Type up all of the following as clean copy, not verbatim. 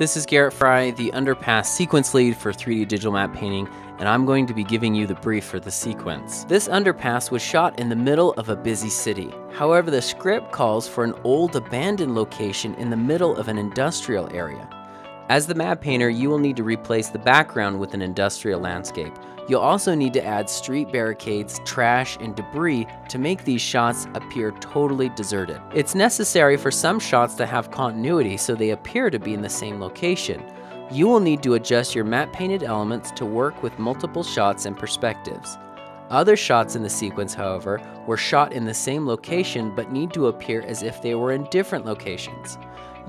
This is Garrett Fry, the Underpass sequence lead for 3D digital map painting, and I'm going to be giving you the brief for the sequence. This underpass was shot in the middle of a busy city. However, the script calls for an old abandoned location in the middle of an industrial area. As the map painter, you will need to replace the background with an industrial landscape. You'll also need to add street barricades, trash, and debris to make these shots appear totally deserted. It's necessary for some shots to have continuity so they appear to be in the same location. You will need to adjust your map painted elements to work with multiple shots and perspectives. Other shots in the sequence, however, were shot in the same location but need to appear as if they were in different locations.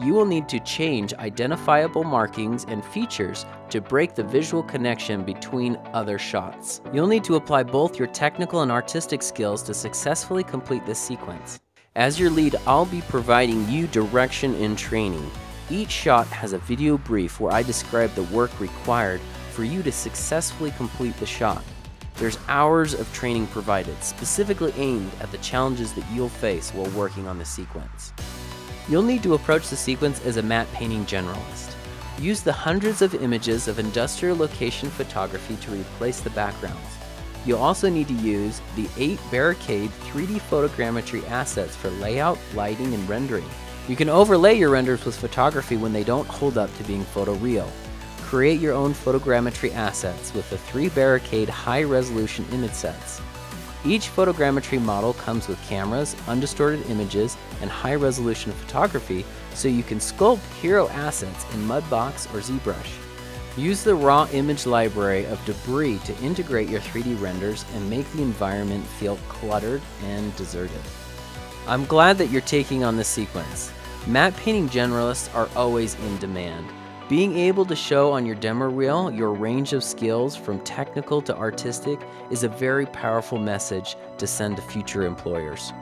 You will need to change identifiable markings and features to break the visual connection between other shots. You'll need to apply both your technical and artistic skills to successfully complete this sequence. As your lead, I'll be providing you direction and training. Each shot has a video brief where I describe the work required for you to successfully complete the shot. There's hours of training provided, specifically aimed at the challenges that you'll face while working on the sequence. You'll need to approach the sequence as a map painting generalist. Use the hundreds of images of industrial location photography to replace the backgrounds. You'll also need to use the 8 barricade 3D photogrammetry assets for layout, lighting, and rendering. You can overlay your renders with photography when they don't hold up to being photoreal. Create your own photogrammetry assets with the 3 barricade high-resolution image sets. Each photogrammetry model comes with cameras, undistorted images, and high-resolution photography, so you can sculpt hero assets in Mudbox or ZBrush. Use the raw image library of debris to integrate your 3D renders and make the environment feel cluttered and deserted. I'm glad that you're taking on this sequence. Map painting generalists are always in demand. Being able to show on your demo reel your range of skills from technical to artistic is a very powerful message to send to future employers.